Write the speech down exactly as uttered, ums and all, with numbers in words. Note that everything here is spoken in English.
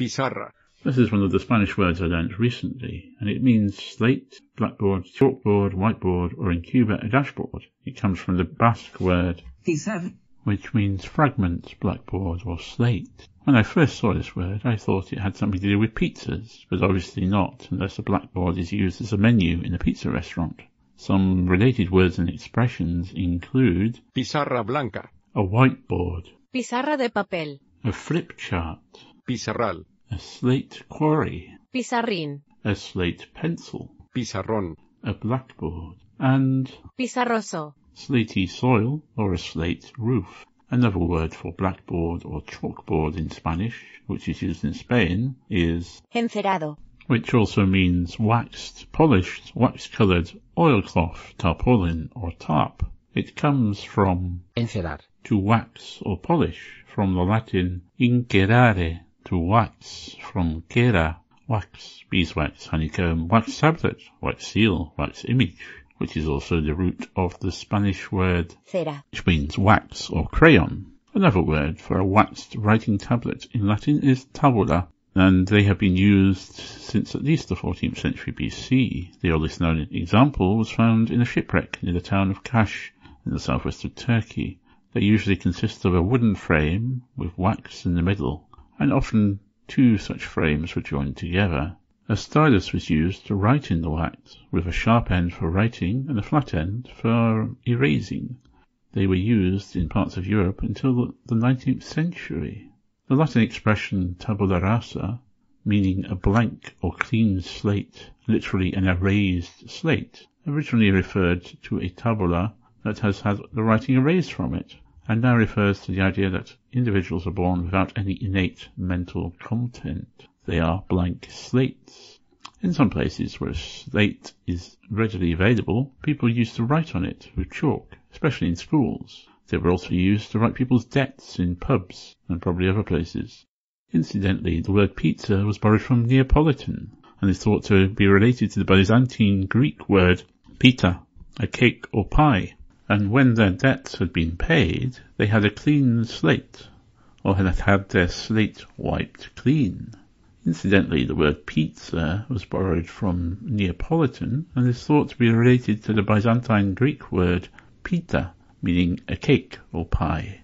Pizarra. This is one of the Spanish words I learnt recently, and it means slate, blackboard, chalkboard, whiteboard, or in Cuba, a dashboard. It comes from the Basque word Pizarra, which means fragments, blackboard, or slate. When I first saw this word, I thought it had something to do with pizzas, but obviously not, unless a blackboard is used as a menu in a pizza restaurant. Some related words and expressions include Pizarra blanca, a whiteboard, Pizarra de papel, a flip chart, Pizarral, a slate quarry, Pizarrín, a slate pencil, Pizarrón, a blackboard, and Pizarroso, slaty soil or a slate roof. Another word for blackboard or chalkboard in Spanish, which is used in Spain, is encerado, which also means waxed, polished, wax-coloured, oilcloth, tarpaulin or tarp. It comes from encerar, to wax or polish, from the Latin incerare, to wax, from cera, wax, beeswax, honeycomb, wax tablet, wax seal, wax image, which is also the root of the Spanish word cera, which means wax or crayon. Another word for a waxed writing tablet in Latin is tavola, and they have been used since at least the fourteenth century B C. The oldest known example was found in a shipwreck near the town of Kash in the southwest of Turkey. They usually consist of a wooden frame with wax in the middle, and often two such frames were joined together. A stylus was used to write in the wax, with a sharp end for writing and a flat end for erasing. They were used in parts of Europe until the nineteenth century. The Latin expression tabula rasa, meaning a blank or clean slate, literally an erased slate, originally referred to a tabula that has had the writing erased from it, and now refers to the idea that individuals are born without any innate mental content. They are blank slates. In some places where a slate is readily available, people used to write on it with chalk, especially in schools. They were also used to write people's debts in pubs and probably other places. Incidentally, the word pizza was borrowed from Neapolitan and is thought to be related to the Byzantine Greek word pita, a cake or pie. And when their debts had been paid, they had a clean slate, or had had their slate wiped clean. Incidentally, the word pizza was borrowed from Neapolitan and is thought to be related to the Byzantine Greek word pita, meaning a cake or pie.